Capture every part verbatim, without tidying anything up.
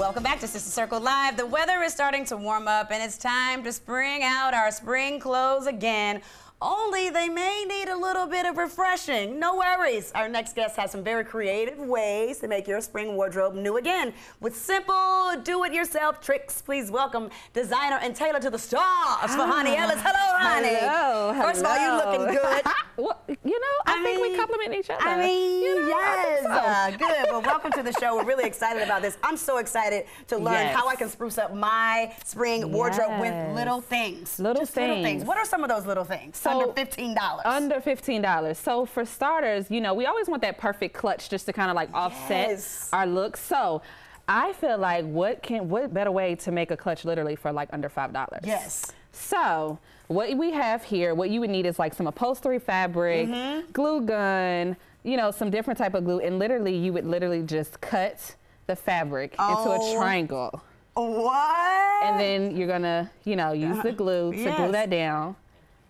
Welcome back to Sister Circle Live. The weather is starting to warm up and it's time to spring out our spring clothes again. Only they may need a little bit of refreshing. No worries. Our next guest has some very creative ways to make your spring wardrobe new again with simple do-it-yourself tricks. Please welcome designer and tailor to the stars, Fhonia Ellis. Hello, honey. Hello. First hello. of all, you looking good. Well, you know, I, I think mean, we compliment each other. I mean, you know, yes. I think so. uh, good. Well, welcome to the show. We're really excited about this. I'm so excited to learn yes. how I can spruce up my spring yes. wardrobe with little things. Little Just things. Little things. What are some of those little things? So, under fifteen dollars. Under fifteen dollars. So for starters, you know, we always want that perfect clutch just to kind of like offset yes. our look. So I feel like what can what better way to make a clutch literally for like under five dollars. Yes. So what we have here, what you would need is like some upholstery fabric, mm-hmm. glue gun, you know, some different type of glue. And literally you would literally just cut the fabric oh. into a triangle. What? And then you're going to, you know, use uh, the glue to yes. glue that down.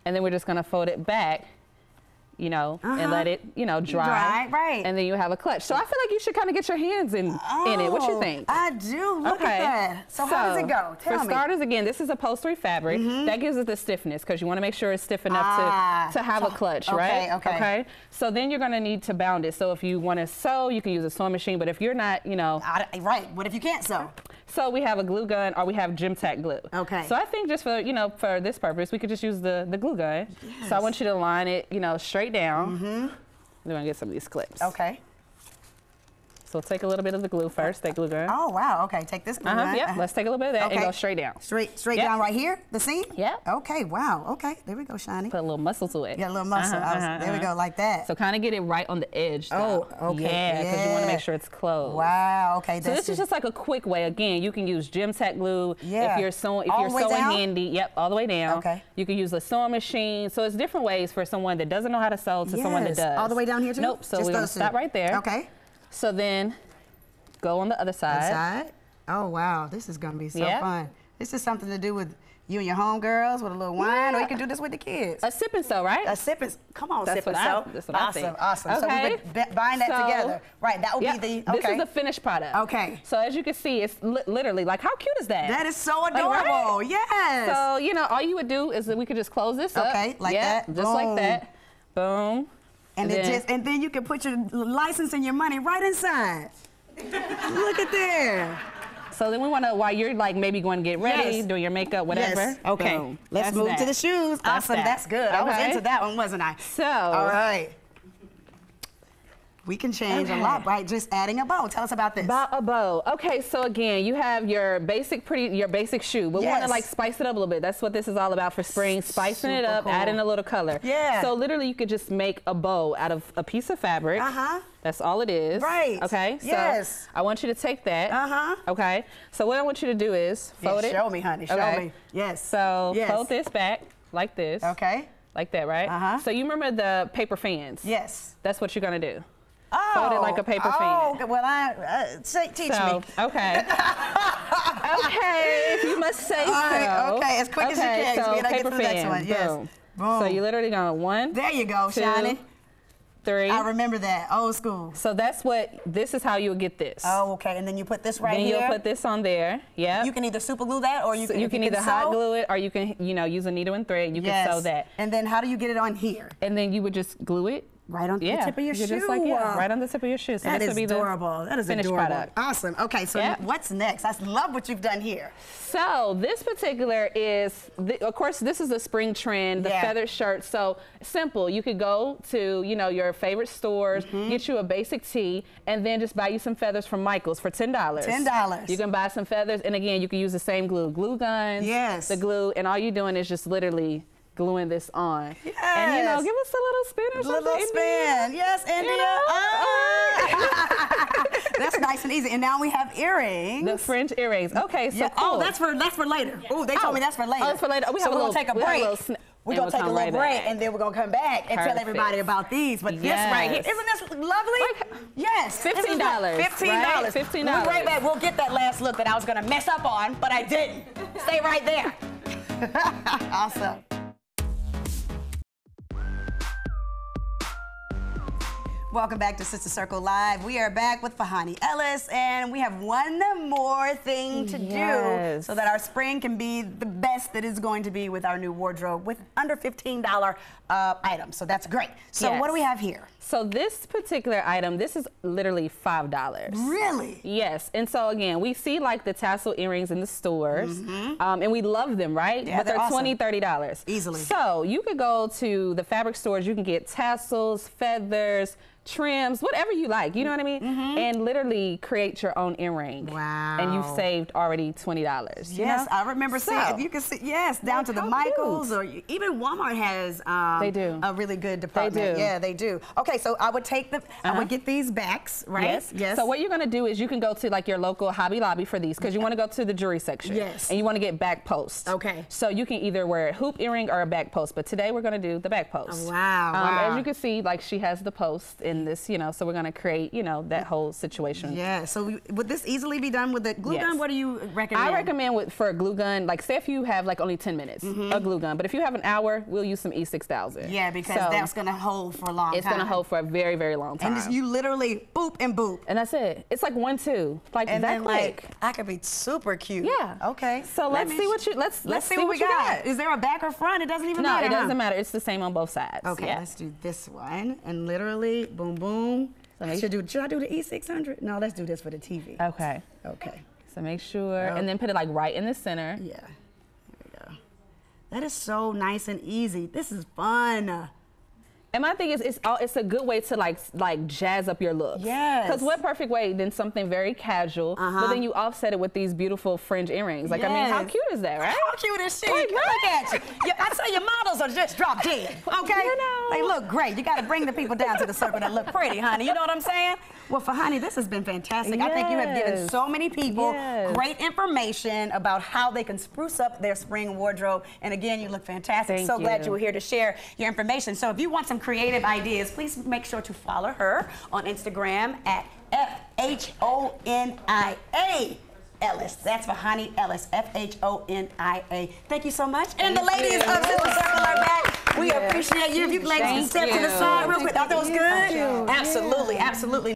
And then we're just gonna fold it back, you know, uh-huh. and let it, you know, dry. Dry, right. And then you have a clutch. So I feel like you should kind of get your hands in oh, in it. What you think? I do. Look okay. at that. So, so how does it go? Tell for me. starters, again, this is upholstery fabric. Mm-hmm. That gives it the stiffness because you want to make sure it's stiff enough ah, to to have so, a clutch, okay, right? Okay. Okay. So then you're gonna need to bound it. So if you want to sew, you can use a sewing machine. But if you're not, you know, I, right. What if you can't sew? So we have a glue gun or we have Gem-Tech glue. Okay. So I think just for, you know, for this purpose, we could just use the, the glue gun. Yes. So I want you to line it, you know, straight down. Mm-hmm. We're gonna get some of these clips. Okay. So take a little bit of the glue first, that glue gun. Oh, wow, okay, take this glue uh-huh, gun. Yep, uh-huh. let's take a little bit of that okay. and go straight down. Straight straight yep. down right here, the seam? Yep. Okay, wow, okay, there we go, Shiny. Put a little muscle to it. Yeah, a little muscle, uh-huh, was, uh-huh, there uh-huh. we go, like that. So kind of get it right on the edge, though. Oh, okay. Yeah, because yeah. you want to make sure it's closed. Wow, okay. So this is just like a quick way. Again, you can use Gem-Tech glue. Yeah. If you're sewing, if all you're sewing down? handy, yep, all the way down. Okay. You can use a sewing machine. So it's different ways for someone that doesn't know how to sew to yes. someone that does. All the way down here, too? Nope, so we're going to stop right there. Okay. So then, go on the other side. Side. Oh wow, this is gonna be so yeah. fun. This is something to do with you and your homegirls with a little wine, yeah. or you can do this with the kids. A sip and sew, right? A sip and come on, that's sip and sew. That's what I think. Awesome, awesome. Okay. So we bind that so, together, right? That would yep. be the. Okay. This is the finished product. Okay. So as you can see, it's li literally like how cute is that? That is so adorable. Like, right? Yes. So you know, all you would do is that we could just close this okay, up. Okay, like yep, that. Just Boom. like that. Boom. And, and, then, it just, and then you can put your license and your money right inside. Look at there. So then we want to, while you're like maybe going to get ready, yes. do your makeup, whatever. Yes. Okay. Boom. Let's That's move that. to the shoes. That's awesome. That. That's good. Okay. I was into that one, wasn't I? So. All right. We can change okay. a lot by just adding a bow. Tell us about this. About a bow. Okay, so again, you have your basic pretty, your basic shoe. But yes. we want to like spice it up a little bit. That's what this is all about for spring, spicing Super it up, cool. adding a little color. Yeah. So literally, you could just make a bow out of a piece of fabric. Uh huh. That's all it is. Right. Okay. So yes. I want you to take that. Uh huh. Okay. So what I want you to do is fold yeah, it. Show me, honey. Show okay. me. Yes. So yes. fold this back like this. Okay. Like that, right? Uh huh. So you remember the paper fans? Yes. That's what you're gonna do. Oh, fold it like a paper oh, fan. Well, I uh, say, teach so, me. Okay. okay, if you must say so. All right, okay, as quick okay, as you can. So we gotta paper get to the fan. Next one. Yes. Boom. Boom. So you literally going one. There you go, two, Shiny. Three. I remember that. Old school. So that's what. This is how you would get this. Oh, okay. And then you put this right then here. Then you'll put this on there. Yeah. You can either super glue that, or you so can. You can, you can either sew. hot glue it, or you can, you know, use a needle and thread. You yes. can sew that. And then how do you get it on here? And then you would just glue it. Right on yeah, the tip of your shoe. Just like, yeah, right on the tip of your shoe. So that is be adorable. That is adorable. Product. Awesome. Okay, so yep. what's next? I love what you've done here. So this particular is, the, of course, this is a spring trend, the yeah. feather shirt. So simple. You could go to, you know, your favorite stores, mm-hmm. get you a basic tee, and then just buy you some feathers from Michaels for ten dollars. Ten dollars. You can buy some feathers, and again, you can use the same glue, glue guns, yes, the glue, and all you're doing is just literally gluing this on. Yes. And you know, give us a little spin or something. Little spin. Yes, India. You know? oh. That's nice and easy. And now we have earrings. The fringe earrings. Okay, so yeah. cool. Oh, that's for that's for later. Ooh, they oh. told me that's for later. Oh, it's for later. Oh, we so have we're going to take a break. We'll we're going to take a little right break, and then we're going to come back Perfect. and tell everybody about these. But yes. this right here, isn't this lovely? Like, yes. fifteen dollars. fifteen dollars. Right? fifteen dollars. We'll be right back. We'll get that last look that I was going to mess up on, but I didn't. Stay right there. Awesome. Welcome back to Sister Circle Live. We are back with Fhonia Ellis, and we have one more thing to yes. do so that our spring can be the best that is going to be with our new wardrobe with under fifteen dollar uh, items. So that's great. So yes. what do we have here? So this particular item, this is literally five dollars. Really? Yes. And so again, we see like the tassel earrings in the stores, mm-hmm. um, and we love them, right? Yeah, but they're, they're awesome. twenty, thirty dollars. Easily. So you could go to the fabric stores, you can get tassels, feathers, trims, whatever you like, you know what I mean? Mm-hmm. And literally create your own earring. Wow. And you've saved already twenty dollars. Yes, you know? I remember so, seeing, if you can see, yes, down to the Michaels, or even Walmart has um, they do. a really good department. They do. Yeah, they do. Okay, so I would take the, uh-huh. I would get these backs, right? Yes. yes. So what you're gonna do is you can go to like your local Hobby Lobby for these, because you wanna go to the jewelry section. Yes. And you wanna get back posts. Okay. So you can either wear a hoop earring or a back post, but today we're gonna do the back post. Oh, wow, um, wow. As you can see, like she has the post in this, you know, so we're going to create, you know, that whole situation. Yeah, so we, would this easily be done with a glue yes. gun? What do you recommend? I recommend with, for a glue gun, like say if you have like only ten minutes, mm-hmm. a glue gun, but if you have an hour, we'll use some e six thousand. Yeah, because so that's going to hold for a long it's time. It's going to hold for a very, very long time. And you literally boop and boop. And that's it. It's like one, two. Like and that then, quick. Like, I could be super cute. Yeah. Okay. So Let let's see what you, let's, let's, let's see, see what, what we got. got. Is there a back or front? It doesn't even no, matter. No, it doesn't huh? matter. It's the same on both sides. Okay, yeah. Let's do this one and literally boom, boom. So I should, do, should I do the e six hundred? No, let's do this for the T V. Okay. Okay. So make sure, yep. and then put it like right in the center. Yeah. There we go. That is so nice and easy. This is fun. And my thing is, it's all, it's a good way to like like jazz up your looks. Yes. Because what perfect way than something very casual, uh-huh. but then you offset it with these beautiful fringe earrings. Like yes. I mean, how cute is that, right? How cute is she? Like, look right? at you. I tell you, models are just drop dead. Okay. You know. They look great. You got to bring the people down to the circle that look pretty, honey. You know what I'm saying? Well, Fhonia, this has been fantastic. Yes. I think you have given so many people yes. great information about how they can spruce up their spring wardrobe. And again, you look fantastic. Thank so you. Glad you were here to share your information. So if you want some creative ideas, please make sure to follow her on Instagram at F H O N I A Ellis. That's Fhonia Ellis, F H O N I A. Thank you so much. Thank and the ladies you. Of Sister Circle are back. We yes. appreciate you. If you ladies can step you. To the side real quick. I thought that was good. Absolutely, yeah. absolutely.